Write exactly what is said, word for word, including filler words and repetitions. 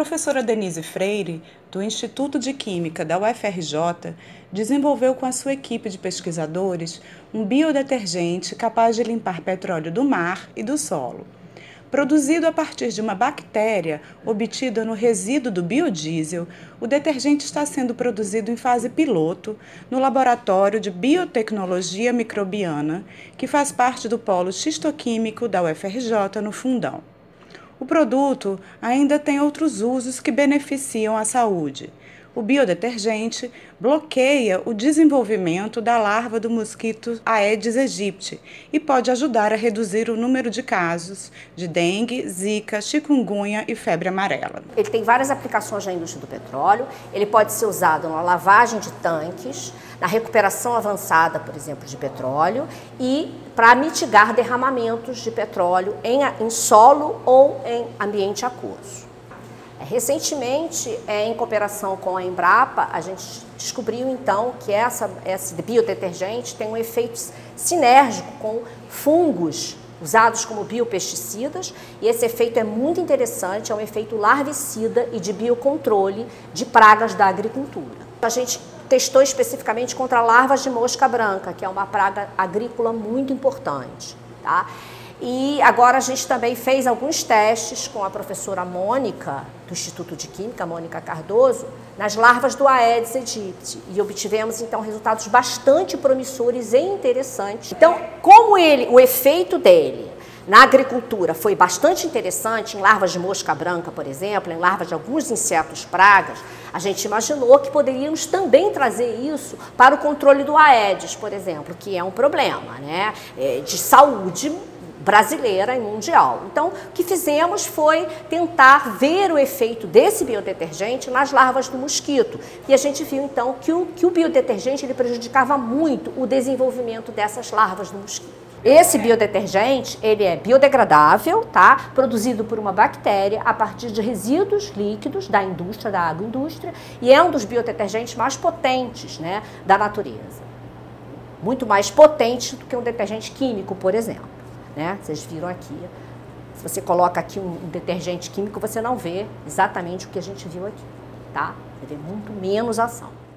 professora Denise Freire, do Instituto de Química da U F R J, desenvolveu com a sua equipe de pesquisadores um biodetergente capaz de limpar petróleo do mar e do solo. Produzido a partir de uma bactéria obtida no resíduo do biodiesel, o detergente está sendo produzido em fase piloto no Laboratório de Biotecnologia Microbiana, que faz parte do Polo Xistoquímico da U F R J no Fundão. O produto ainda tem outros usos que beneficiam a saúde. O biodetergente bloqueia o desenvolvimento da larva do mosquito Aedes aegypti e pode ajudar a reduzir o número de casos de dengue, zika, chikungunya e febre amarela. Ele tem várias aplicações na indústria do petróleo. Ele pode ser usado na lavagem de tanques, na recuperação avançada, por exemplo, de petróleo e para mitigar derramamentos de petróleo em, em solo ou em ambiente aquoso. Recentemente, em cooperação com a Embrapa, a gente descobriu então que essa, esse biodetergente tem um efeito sinérgico com fungos usados como biopesticidas, e esse efeito é muito interessante, é um efeito larvicida e de biocontrole de pragas da agricultura. A gente testou especificamente contra larvas de mosca branca, que é uma praga agrícola muito importante, tá? E agora a gente também fez alguns testes com a professora Mônica, do Instituto de Química, Mônica Cardoso, nas larvas do Aedes aegypti. E obtivemos, então, resultados bastante promissores e interessantes. Então, como ele, o efeito dele na agricultura foi bastante interessante, em larvas de mosca branca, por exemplo, em larvas de alguns insetos pragas, a gente imaginou que poderíamos também trazer isso para o controle do Aedes, por exemplo, que é um problema, né, de saúde brasileira e mundial. Então, o que fizemos foi tentar ver o efeito desse biodetergente nas larvas do mosquito. E a gente viu, então, que o, que o biodetergente ele prejudicava muito o desenvolvimento dessas larvas do mosquito. Esse biodetergente, ele é biodegradável, tá? Produzido por uma bactéria a partir de resíduos líquidos da indústria, da agroindústria, e é um dos biodetergentes mais potentes, né, da natureza. Muito mais potente do que um detergente químico, por exemplo. Né? Vocês viram aqui, se você coloca aqui um detergente químico, você não vê exatamente o que a gente viu aqui, tá? Você vê muito menos ação.